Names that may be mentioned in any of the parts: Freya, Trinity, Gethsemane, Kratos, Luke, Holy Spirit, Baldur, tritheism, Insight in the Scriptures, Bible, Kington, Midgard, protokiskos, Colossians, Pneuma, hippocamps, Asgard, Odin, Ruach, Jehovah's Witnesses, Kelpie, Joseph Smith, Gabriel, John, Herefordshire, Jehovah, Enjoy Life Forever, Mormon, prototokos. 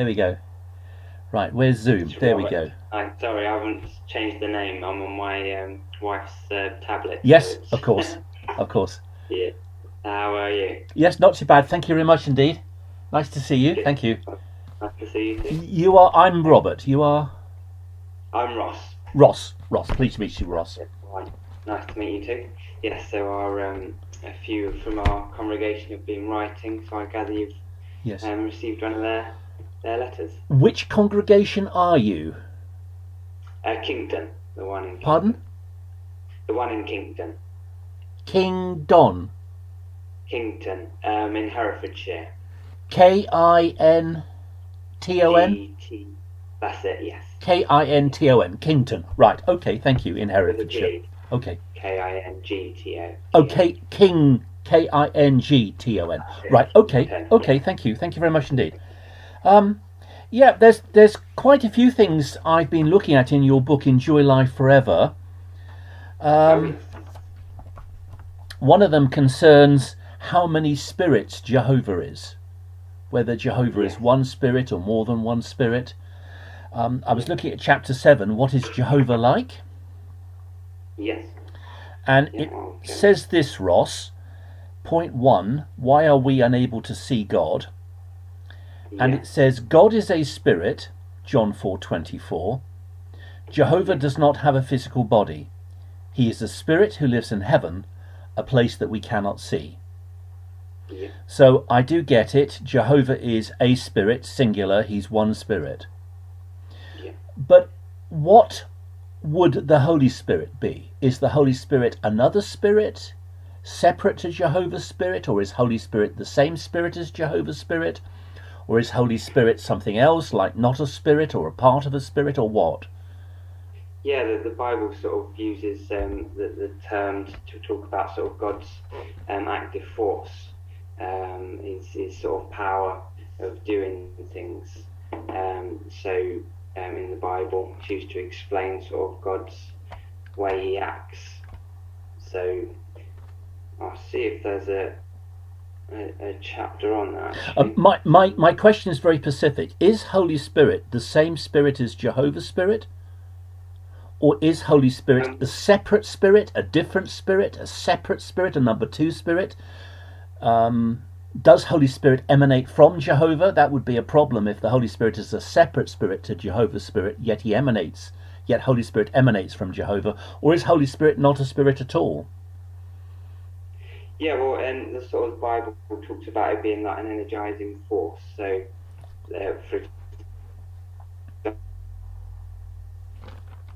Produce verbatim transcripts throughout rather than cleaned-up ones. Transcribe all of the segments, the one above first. There we go. Right, where's Zoom? It's there Robert. We go. I'm sorry, I haven't changed the name. I'm on my um, wife's uh, tablet. Yes, so of course, of course. Yeah. How are you? Yes, not too bad. Thank you very much indeed. Nice to see you. Good. Thank you. Nice to see you too. You are. I'm Robert. You are. I'm Ross. Ross. Ross. Pleased to meet you, Ross. Nice to meet you too. Yes. There are um, a few from our congregation have been writing, so I gather you've yes um, received one of their. Their letters. Which congregation are you? Uh, Kington, the one in Kington. Pardon? The one in Kington. Kingdon. Kington, um, in Herefordshire. K I N T O N? G T. That's it, yes. K I N T O N, Kington. Right, okay, thank you, in Herefordshire. Okay. K I N G T O N. Okay, King, K I N G T O N. Right, okay, okay, thank you. Thank you very much indeed. Um, yeah, there's there's quite a few things I've been looking at in your book, Enjoy Life Forever. Um, one of them concerns how many spirits Jehovah is, whether Jehovah is one spirit or more than one spirit. Um, I was looking at chapter seven, what is Jehovah like? Yes. And yeah, it okay. says this, Ross, point one, why are we unable to see God? And it says, God is a spirit, John four twenty-four. Jehovah does not have a physical body. He is a spirit who lives in heaven, a place that we cannot see. Yeah. So I do get it. Jehovah is a spirit, singular. He's one spirit. Yeah. But what would the Holy Spirit be? Is the Holy Spirit another spirit, separate to Jehovah's Spirit? Or is Holy Spirit the same spirit as Jehovah's Spirit? Or is Holy Spirit something else, like not a spirit or a part of a spirit, or what? Yeah, the, the Bible sort of uses um, the, the term to talk about sort of God's um, active force, um, his, his sort of power of doing things. Um, so um, in the Bible, it's used to explain sort of God's way he acts. So I'll see if there's a... A, a chapter on that. Uh, my, my, my question is very specific. Is Holy Spirit the same spirit as Jehovah's Spirit? Or is Holy Spirit um, a separate spirit, a different spirit, a separate spirit, a number two spirit? Um, does Holy Spirit emanate from Jehovah? That would be a problem if the Holy Spirit is a separate spirit to Jehovah's Spirit, yet he emanates, yet Holy Spirit emanates from Jehovah. Or is Holy Spirit not a spirit at all? Yeah, well, and the sort of Bible talks about it being like an energizing force. So, uh, for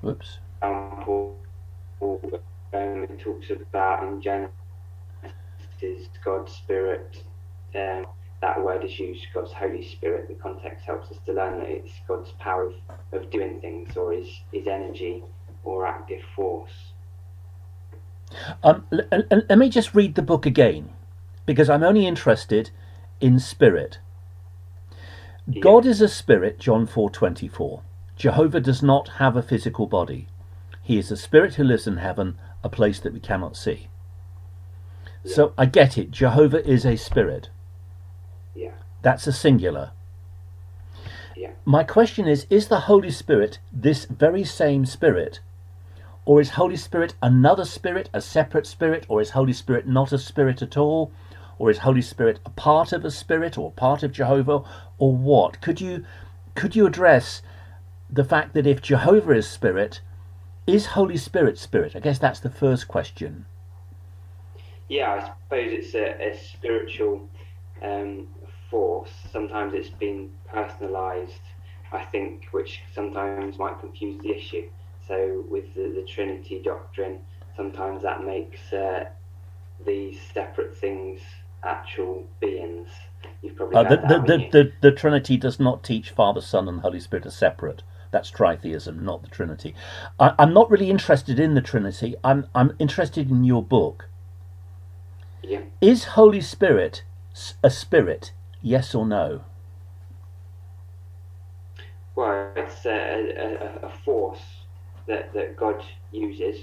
Whoops. example, um, it talks about in Genesis, God's Spirit. Um, that word is used, God's Holy Spirit. The context helps us to learn that it's God's power of, of doing things, or his, his energy, or active force. Um, l l let me just read the book again, because I'm only interested in spirit. Yeah. God is a spirit, John four twenty-four. Jehovah does not have a physical body. He is a spirit who lives in heaven, a place that we cannot see. Yeah. So I get it. Jehovah is a spirit. Yeah. That's a singular. Yeah. My question is, is the Holy Spirit this very same spirit? Or is Holy Spirit another spirit, a separate spirit? Or is Holy Spirit not a spirit at all? Or is Holy Spirit a part of a spirit, or part of Jehovah, or what? Could you, could you address the fact that if Jehovah is spirit, is Holy Spirit spirit? I guess that's the first question. Yeah, I suppose it's a, a spiritual um, force. Sometimes it's been personalised, I think, which sometimes might confuse the issue. So with the, the Trinity doctrine, sometimes that makes uh, these separate things actual beings. You've probably uh, the, that, the, the, you? the, the Trinity does not teach Father, Son and Holy Spirit are separate. That's tritheism, not the Trinity. I, I'm not really interested in the Trinity. I'm, I'm interested in your book. Yeah. Is Holy Spirit a spirit, yes or no? Well, it's a, a, a force. That, that God uses,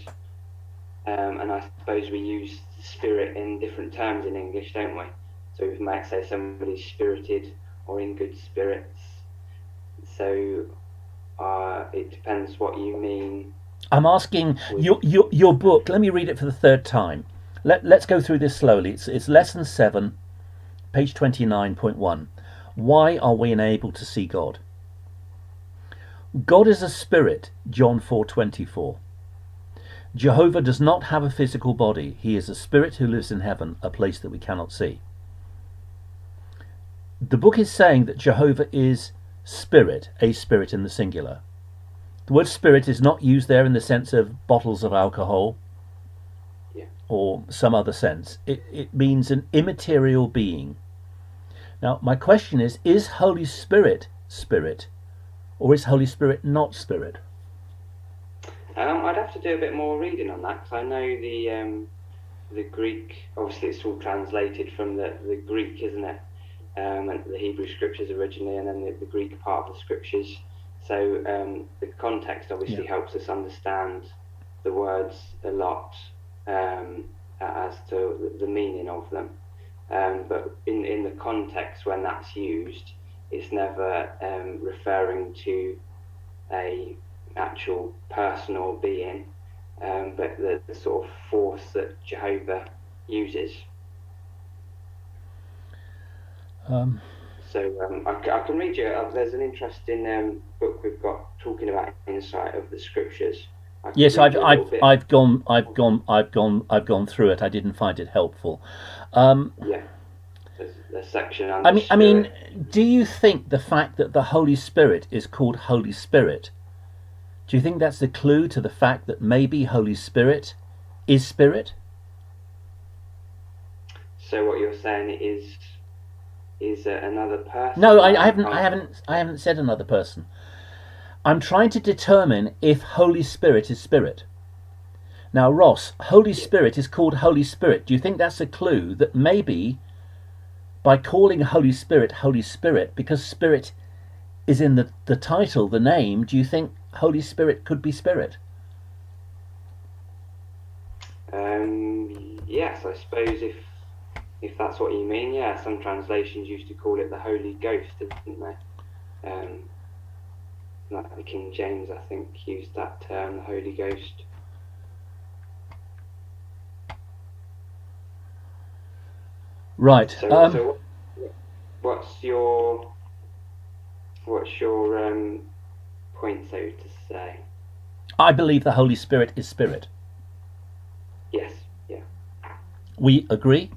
um, and I suppose we use spirit in different terms in English, don't we? So we might say somebody's spirited or in good spirits, So uh, it depends what you mean. I'm asking your, your your book. Let me read it for the third time. Let let's go through this slowly. It's it's lesson seven, page twenty-nine point one. Why are we enabled to see God? God is a spirit, John four twenty-four. Jehovah does not have a physical body. He is a spirit who lives in heaven, a place that we cannot see. The book is saying that Jehovah is spirit, a spirit in the singular. The word spirit is not used there in the sense of bottles of alcohol yeah. or some other sense. It, it means an immaterial being. Now, my question is, is Holy Spirit spirit, or is Holy Spirit not spirit? Um, I'd have to do a bit more reading on that, because I know the um, the Greek, obviously it's all translated from the, the Greek, isn't it? Um, and the Hebrew scriptures originally, and then the, the Greek part of the scriptures. So um, the context obviously yeah. helps us understand the words a lot um, as to the meaning of them. Um, but in, in the context when that's used, it's never um, referring to a actual personal being, um, but the, the sort of force that Jehovah uses. Um. So um, I, I can read you. There's an interesting um, book we've got talking about insight of the scriptures. Yes, I've I've I've gone I've gone I've gone I've gone through it. I didn't find it helpful. Um, yeah, there's, there's section. Under I mean, Spirit. I mean, do you think the fact that the Holy Spirit is called Holy Spirit, do you think that's the clue to the fact that maybe Holy Spirit is spirit? So what you're saying is is uh, another person? No, I, I haven't. I haven't. I haven't said another person. I'm trying to determine if Holy Spirit is spirit. Now, Ross, Holy Spirit is called Holy Spirit. Do you think that's a clue that maybe by calling Holy Spirit Holy Spirit, because spirit is in the, the title, the name, do you think Holy Spirit could be spirit? Um, yes, I suppose if if that's what you mean, yeah. Some translations used to call it the Holy Ghost, didn't they? Um, Like the King James, I think, used that term, the Holy Ghost. Right. So, um, so what, what's your what's your um, point, so to say? I believe the Holy Spirit is spirit. Yes. Yeah. We agree.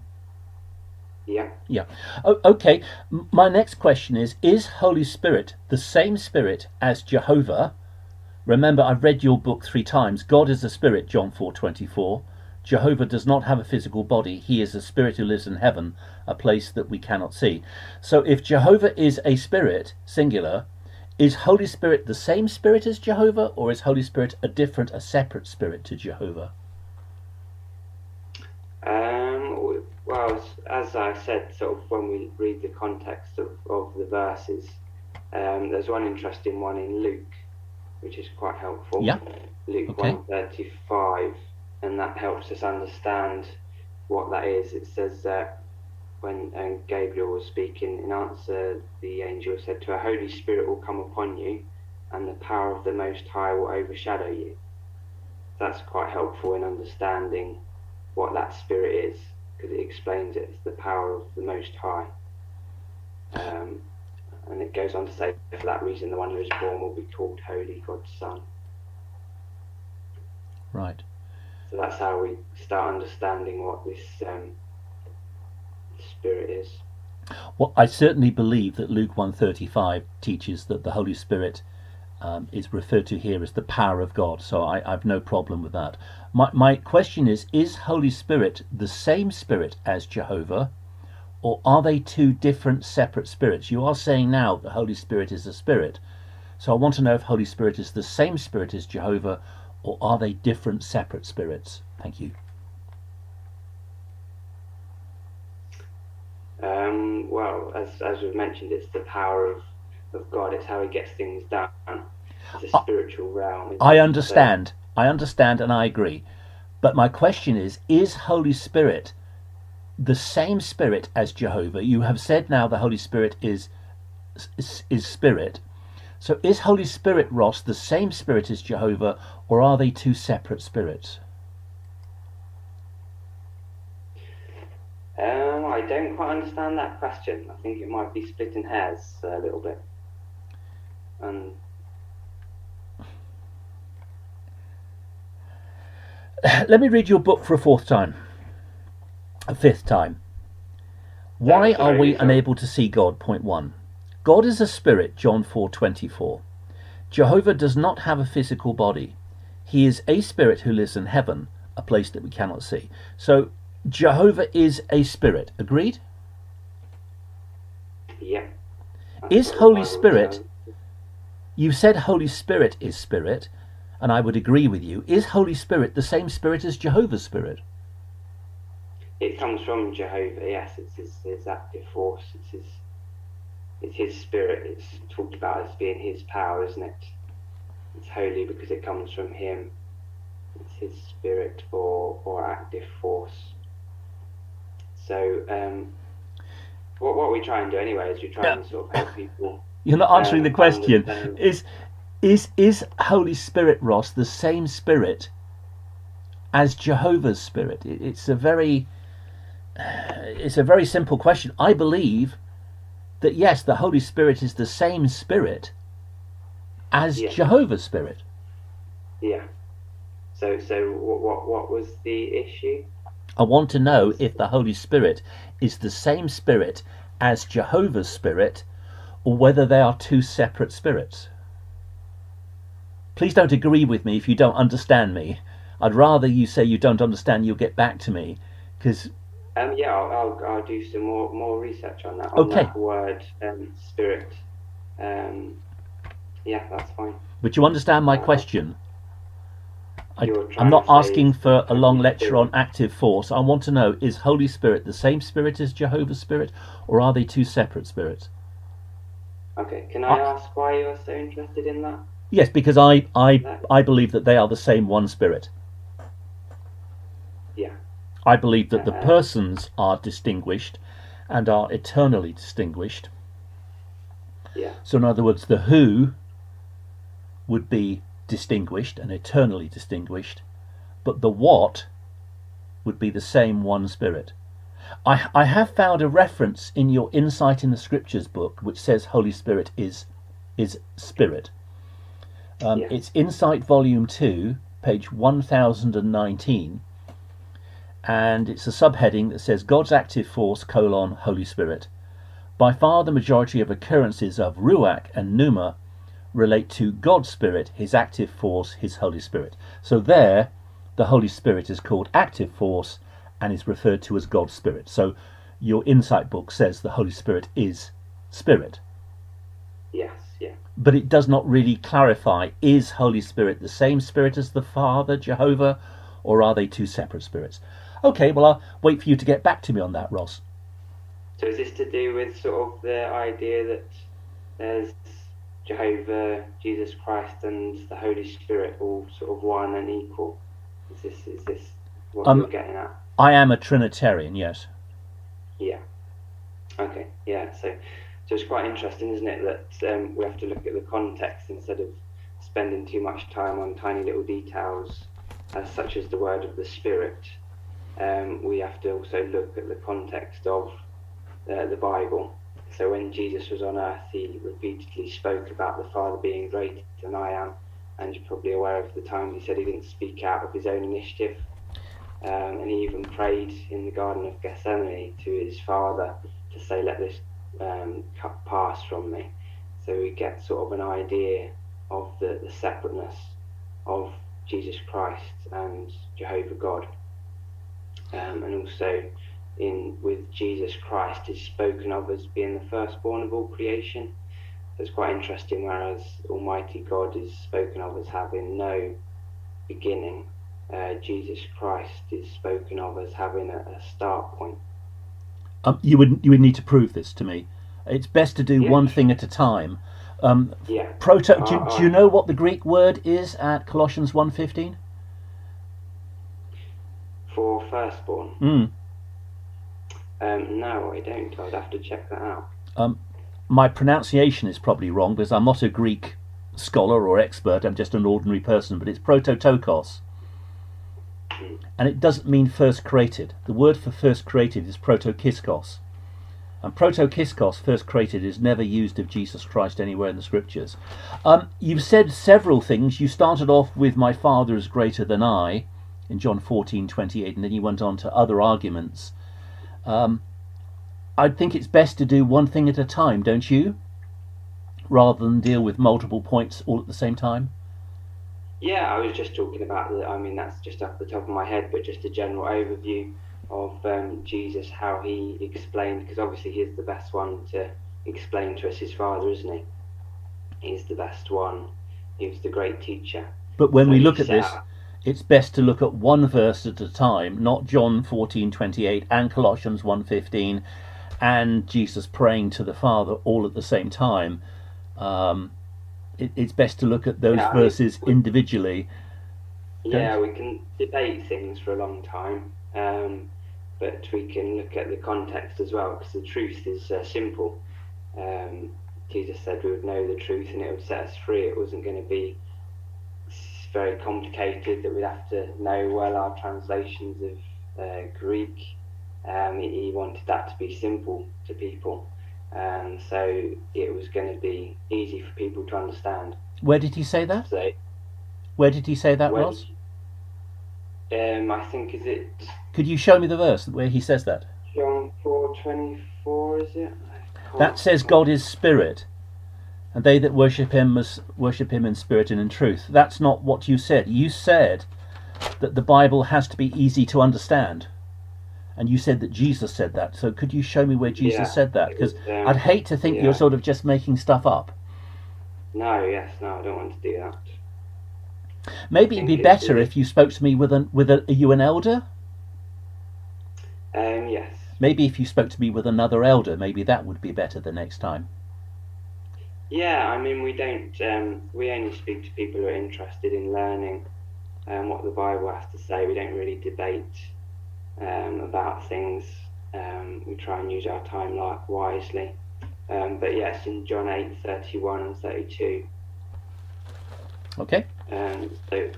Yeah. Yeah. Oh, okay. My next question is, is Holy Spirit the same spirit as Jehovah? Remember, I've read your book three times. God is a spirit, John four twenty-four. Jehovah does not have a physical body. He is a spirit who lives in heaven, a place that we cannot see. So if Jehovah is a spirit, singular, is Holy Spirit the same spirit as Jehovah, or is Holy Spirit a different, a separate spirit to Jehovah? Um, well, as I said, sort of when we read the context of, of the verses, um, there's one interesting one in Luke, which is quite helpful. Yeah. Luke okay. one thirty-five, and that helps us understand what that is. It says that when um, Gabriel was speaking in answer, the angel said to her, "Holy Spirit will come upon you, and the power of the Most High will overshadow you." That's quite helpful in understanding what that spirit is, because it explains it. It's the power of the Most High, um, and it goes on to say, for that reason the one who is born will be called Holy, God's Son. Right. So that's how we start understanding what this um, spirit is. Well, I certainly believe that Luke one thirty-five teaches that the Holy Spirit Um, is referred to here as the power of God, so I, I've no problem with that. My, my question is, is Holy Spirit the same spirit as Jehovah, or are they two different separate spirits? You are saying now the Holy Spirit is a spirit, so I want to know if Holy Spirit is the same spirit as Jehovah, or are they different separate spirits? Thank you. Um, well, as, as we've mentioned, it's the power of of God. It's how he gets things done. It's a spiritual realm. I understand. So, I understand and I agree. But my question is, is Holy Spirit the same spirit as Jehovah? You have said now the Holy Spirit is is, is spirit. So is Holy Spirit, Ross, the same Spirit as Jehovah, or are they two separate spirits? Um, I don't quite understand that question. I think it might be splitting hairs a little bit. Um, Let me read your book for a fourth time, a fifth time. Why are we unable to see God? Point one. God is a spirit, John four twenty-four. Jehovah does not have a physical body. He is a spirit who lives in heaven, a place that we cannot see. So Jehovah is a spirit. Agreed? Yeah. Is Holy Spirit... You said Holy Spirit is spirit, and I would agree with you. Is Holy Spirit the same spirit as Jehovah's Spirit? It comes from Jehovah, yes. It's his, his active force. It's his, it's his spirit. It's talked about as being his power, isn't it? It's holy because it comes from him. It's his spirit or, or active force. So um, what, what we try and do anyway is we try yeah. and sort of help people. You're not answering um, the question. Is is is Holy Spirit, Ross, the same spirit as Jehovah's Spirit? It, it's a very it's a very simple question. I believe that yes, the Holy Spirit is the same spirit as yeah. Jehovah's Spirit. Yeah. So so what, what what was the issue? I want to know if the Holy Spirit is the same spirit as Jehovah's Spirit, or whether they are two separate spirits. Please don't agree with me if you don't understand me. I'd rather you say you don't understand, you'll get back to me, because... Um, yeah, I'll, I'll, I'll do some more, more research on that, on okay. that word, um, spirit. Um, yeah, that's fine. But you understand my question? I, I'm not asking for a long lecture on active force. I want to know, is Holy Spirit the same spirit as Jehovah's Spirit, or are they two separate spirits? Okay, can I ask why you're so interested in that? Yes, because I, I, I believe that they are the same one spirit. Yeah. I believe that uh, the persons are distinguished and are eternally distinguished. Yeah. So in other words, the who would be distinguished and eternally distinguished, but the what would be the same one spirit. I, I have found a reference in your Insight in the Scriptures book which says Holy Spirit is is spirit. Um, yeah. It's Insight Volume two, page one thousand nineteen, and it's a subheading that says God's active force, colon, Holy Spirit. By far the majority of occurrences of Ruach and Pneuma relate to God's Spirit, his active force, his Holy Spirit. So there, the Holy Spirit is called active force, and is referred to as God's Spirit. So your Insight book says the Holy Spirit is spirit. Yes, yeah. But it does not really clarify, is Holy Spirit the same spirit as the Father, Jehovah, or are they two separate spirits? Okay, well, I'll wait for you to get back to me on that, Ross. So is this to do with sort of the idea that there's Jehovah, Jesus Christ, and the Holy Spirit all sort of one and equal? Is this, is this what um, you're getting at? I am a Trinitarian, yes. Yeah. Okay, yeah, so, so it's quite interesting, isn't it, that um, we have to look at the context instead of spending too much time on tiny little details, uh, such as the word of the Spirit. Um, we have to also look at the context of uh, the Bible. So when Jesus was on earth, he repeatedly spoke about the Father being greater than I am, and you're probably aware of the time he said he didn't speak out of his own initiative. Um, and he even prayed in the Garden of Gethsemane to his Father to say, let this um, cup pass from me. So we get sort of an idea of the, the separateness of Jesus Christ and Jehovah God. Um, and also in with Jesus Christ is spoken of as being the firstborn of all creation. That's quite interesting, whereas Almighty God is spoken of as having no beginning. Uh, Jesus Christ is spoken of as having a, a start point. Um, you would you would need to prove this to me. It's best to do yeah. one thing at a time. Um, yeah. Proto. Uh, do, uh, do you know what the Greek word is at Colossians one fifteen? For firstborn. Mm. Um, no, I don't. I'd have to check that out. Um, my pronunciation is probably wrong because I'm not a Greek scholar or expert, I'm just an ordinary person, but it's prototokos. And it doesn't mean first created. The word for first created is protokiskos. And protokiskos, first created, is never used of Jesus Christ anywhere in the Scriptures. Um, you've said several things. You started off with my Father is greater than I in John fourteen twenty-eight, and then you went on to other arguments. Um, I think it's best to do one thing at a time, don't you? Rather than deal with multiple points all at the same time? Yeah, I was just talking about, the, I mean, that's just off the top of my head, but just a general overview of um, Jesus, how he explained, because obviously he's the best one to explain to us his Father, isn't he? He's the best one. He was the great teacher. But when so we look at this, out. It's best to look at one verse at a time, not John fourteen twenty-eight and Colossians one fifteen and Jesus praying to the Father all at the same time. Um, it, it's best to look at those yeah, verses I mean, individually. Yeah, we can debate things for a long time. Um, but we can look at the context as well, because the truth is uh, simple. Um, Jesus said we would know the truth and it would set us free. It wasn't going to be very complicated that we'd have to know well our translations of uh, Greek. Um, he wanted that to be simple to people, and so it was going to be easy for people to understand. Where did he say that? So, where did he say that was? Um, I think is it... Could you show me the verse where he says that? John four twenty-four, is it? That says God is spirit, and they that worship him must worship him in spirit and in truth. That's not what you said. You said that the Bible has to be easy to understand, and you said that Jesus said that. So could you show me where Jesus yeah, said that? Because um, I'd hate to think yeah. you're sort of just making stuff up. No, yes, no, I don't want to do that. Maybe it'd be better if you spoke to me with an with a are you an elder? Um yes. Maybe if you spoke to me with another elder, maybe that would be better the next time. Yeah, I mean we don't um we only speak to people who are interested in learning um what the Bible has to say. We don't really debate um about things. Um we try and use our time like wisely. Um but yes, in John eight, thirty one and thirty two. Okay. Um, so,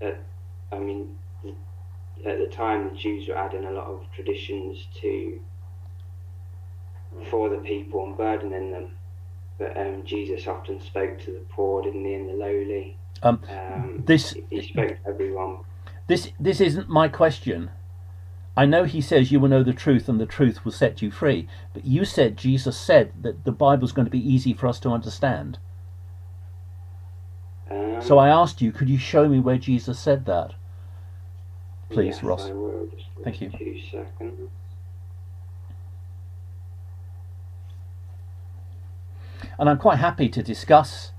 at, I mean, at the time the Jews were adding a lot of traditions to for the people and burdening them, but um, Jesus often spoke to the poor, didn't he, and the lowly. Um, um, this he spoke to everyone. This this isn't my question. I know he says you will know the truth and the truth will set you free, but you said Jesus said that the Bible's going to be easy for us to understand. Um, so I asked you, could you show me where Jesus said that? Please, yes, Ross. I will. Just Thank you. Two seconds. And I'm quite happy to discuss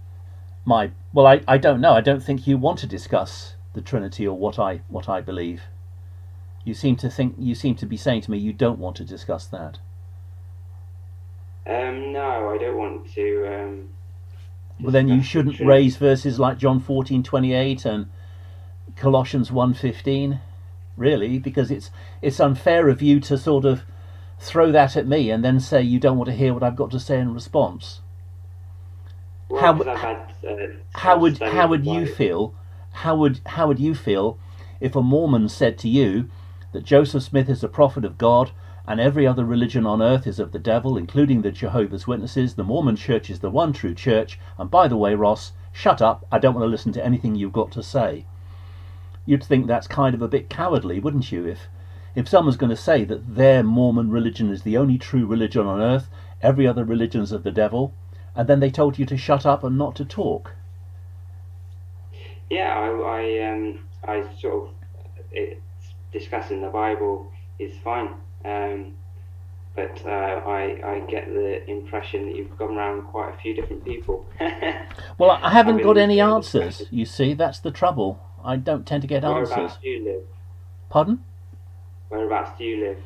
my well I, I don't know, I don't think you want to discuss the Trinity or what I what I believe. You seem to think you seem to be saying to me you don't want to discuss that. Um no, I don't want to um Well then you shouldn't raise verses like John fourteen twenty-eight and Colossians one fifteen, really, because it's it's unfair of you to sort of throw that at me and then say you don't want to hear what I've got to say in response. Well, how, had, uh, how would how would you feel how would how would you feel if a Mormon said to you that Joseph Smith is a prophet of God and every other religion on earth is of the devil, including the Jehovah's Witnesses. The Mormon Church is the one true church. And by the way, Ross, shut up. I don't want to listen to anything you've got to say. You'd think that's kind of a bit cowardly, wouldn't you? If, if someone's going to say that their Mormon religion is the only true religion on earth, every other religion's of the devil, and then they told you to shut up and not to talk. Yeah, I, I, um, I sort of... It's discussing the Bible is fine. Um, but uh, I, I get the impression that you've gone around quite a few different people. Well, I haven't I mean, got any answers, you see, that's the trouble. I don't tend to get answers. Whereabouts do you live? Pardon? Whereabouts do you live?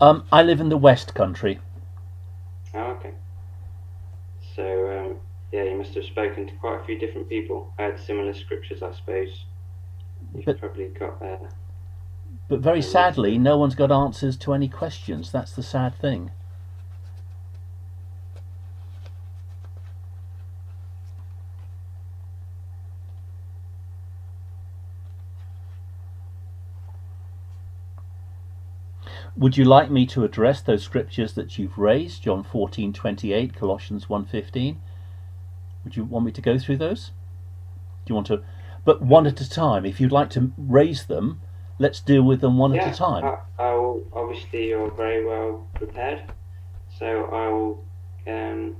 Um, I live in the West Country. Oh, okay. So, um, yeah, you must have spoken to quite a few different people. I had similar scriptures, I suppose. You've but... probably got there. Uh, But very sadly, no one's got answers to any questions. That's the sad thing. Would you like me to address those scriptures that you've raised, John fourteen twenty-eight, Colossians one fifteen? Would you want me to go through those? Do you want to, but one at a time? If you'd like to raise them, let's deal with them one yeah, at a time. I, I will, obviously you're very well prepared, so I will um,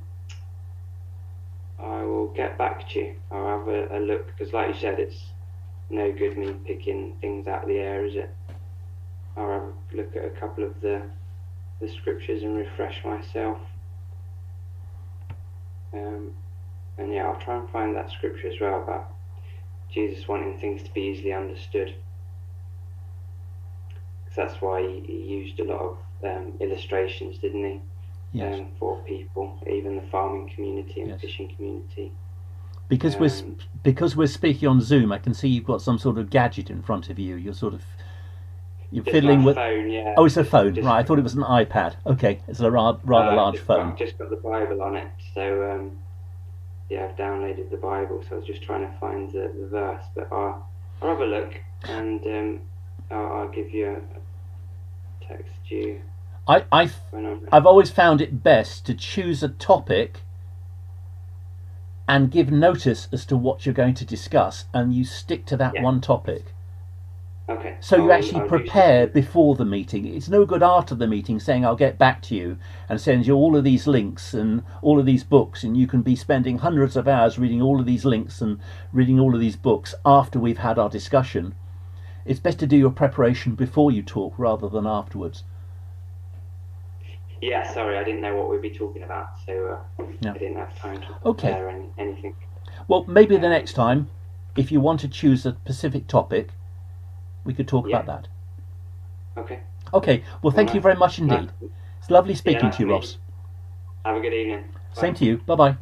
I will get back to you. I'll have a, a look, because like you said, it's no good me picking things out of the air, is it? I'll have a look at a couple of the the scriptures and refresh myself. Um, and yeah, I'll try and find that scripture as well about Jesus wanting things to be easily understood. Because that's why he, he used a lot of um, illustrations, didn't he? Yes. Um, for people, even the farming community and yes. fishing community. Because um, we're because we're speaking on Zoom, I can see you've got some sort of gadget in front of you. You're sort of you're just fiddling with. Phone, yeah. Oh, it's a phone, just, right? I thought it was an iPad. Okay, it's a rather uh, large just, phone. I've just got the Bible on it, so um, yeah, I've downloaded the Bible. So I was just trying to find the, the verse, but I'll, I'll have a look and um, I'll, I'll give you a text you. I, I've, I've always found it best to choose a topic and give notice as to what you're going to discuss, and you stick to that yeah. one topic. Okay. So I'll, you actually I'll prepare before the meeting. It's no good after the meeting saying, I'll get back to you, and send you all of these links and all of these books, and you can be spending hundreds of hours reading all of these links and reading all of these books after we've had our discussion. It's best to do your preparation before you talk rather than afterwards. Yeah, sorry, I didn't know what we'd be talking about, so uh, no. I didn't have time to prepare okay. any, anything. Well, maybe um, the next time, if you want to choose a specific topic, we could talk yeah. about that. Okay. Okay, well, thank well, you very much indeed. Nice. It's lovely speaking yeah, nice to you, Ross. Have a good evening. Bye. Same to you. Bye-bye.